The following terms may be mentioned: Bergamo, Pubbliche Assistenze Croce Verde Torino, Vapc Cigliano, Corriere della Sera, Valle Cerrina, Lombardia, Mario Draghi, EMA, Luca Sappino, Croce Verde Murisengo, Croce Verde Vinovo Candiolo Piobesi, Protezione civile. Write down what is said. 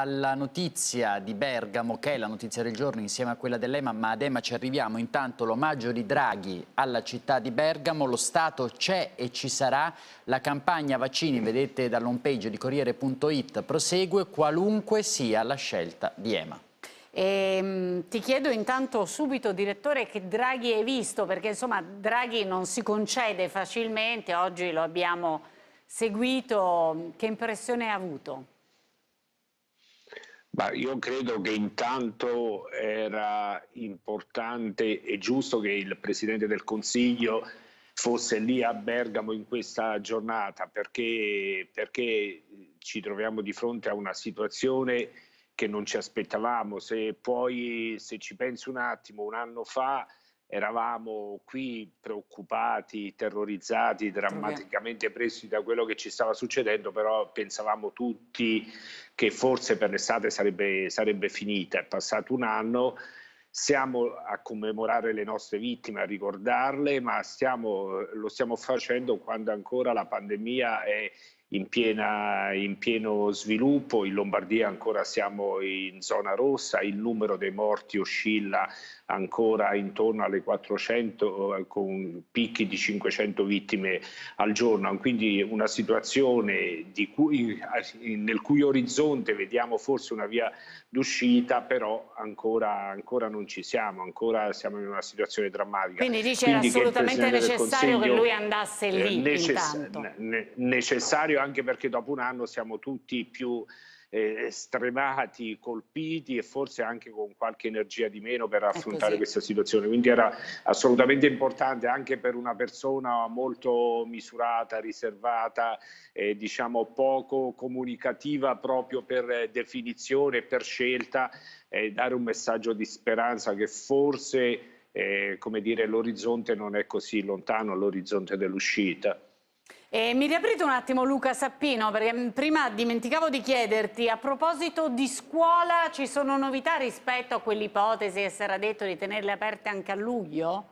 alla notizia di Bergamo, che è la notizia del giorno insieme a quella dell'EMA, ma ad EMA ci arriviamo. Intanto l'omaggio di Draghi alla città di Bergamo, lo Stato c'è e ci sarà, la campagna vaccini, vedete dall'home page di Corriere.it, prosegue qualunque sia la scelta di EMA. Ti chiedo intanto subito, direttore, che Draghi hai visto, perché insomma Draghi non si concede facilmente, oggi lo abbiamo seguito, che impressione ha avuto? Ma io credo che intanto era importante e giusto che il Presidente del Consiglio fosse lì a Bergamo in questa giornata, perché ci troviamo di fronte a una situazione che non ci aspettavamo. Se poi, se ci pensi un attimo, un anno fa eravamo qui preoccupati, terrorizzati, drammaticamente presi da quello che ci stava succedendo, però pensavamo tutti che forse per l'estate sarebbe finita. È passato un anno, siamo a commemorare le nostre vittime, a ricordarle, ma lo stiamo facendo quando ancora la pandemia è in pieno sviluppo. In Lombardia ancora siamo in zona rossa, il numero dei morti oscilla ancora intorno alle 400, con picchi di 500 vittime al giorno. Quindi una situazione nel cui orizzonte vediamo forse una via d'uscita, però ancora non ci siamo, ancora siamo in una situazione drammatica. Quindi dice era assolutamente necessario che lui andasse lì, necessario anche perché dopo un anno siamo tutti più stremati, colpiti e forse anche con qualche energia di meno per affrontare questa situazione. Quindi era assolutamente importante anche per una persona molto misurata, riservata, diciamo poco comunicativa proprio per definizione, per scelta, dare un messaggio di speranza che forse, come dire, l'orizzonte non è così lontano, l'orizzonte dell'uscita. Mi riaprite un attimo, Luca Sappino, perché prima dimenticavo di chiederti, a proposito di scuola, ci sono novità rispetto a quell'ipotesi che si era detto di tenerle aperte anche a luglio?